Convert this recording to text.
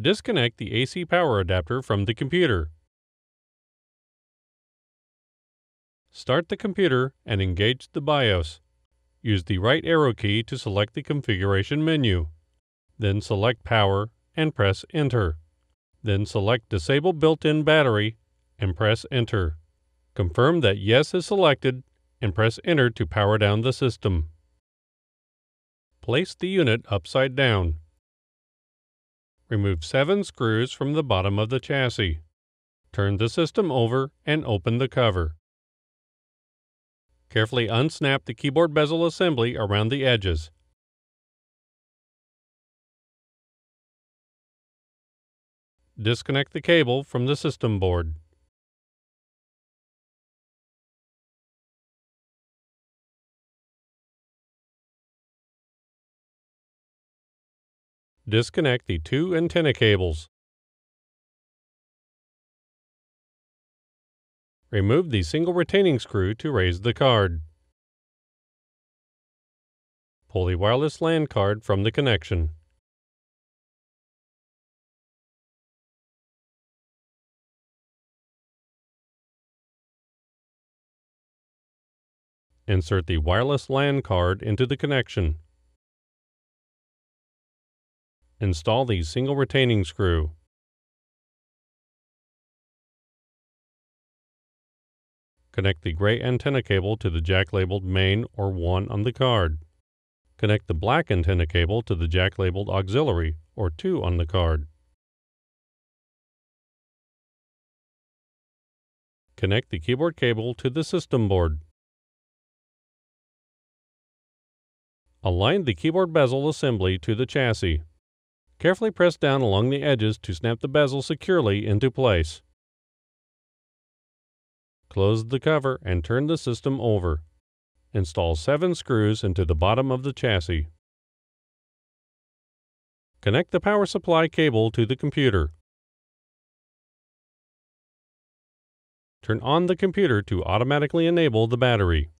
Disconnect the AC power adapter from the computer. Start the computer and engage the BIOS. Use the right arrow key to select the configuration menu. Then select Power and press Enter. Then select Disable Built-in Battery and press Enter. Confirm that Yes is selected and press Enter to power down the system. Place the unit upside down. Remove 7 screws from the bottom of the chassis. Turn the system over and open the cover. Carefully unsnap the keyboard bezel assembly around the edges. Disconnect the cable from the system board. Disconnect the 2 antenna cables. Remove the single retaining screw to raise the card. Pull the wireless LAN card from the connection. Insert the wireless LAN card into the connection. Install the single retaining screw. Connect the gray antenna cable to the jack labeled main or 1 on the card. Connect the black antenna cable to the jack labeled auxiliary or 2 on the card. Connect the keyboard cable to the system board. Align the keyboard bezel assembly to the chassis. Carefully press down along the edges to snap the bezel securely into place. Close the cover and turn the system over. Install 7 screws into the bottom of the chassis. Connect the power supply cable to the computer. Turn on the computer to automatically enable the battery.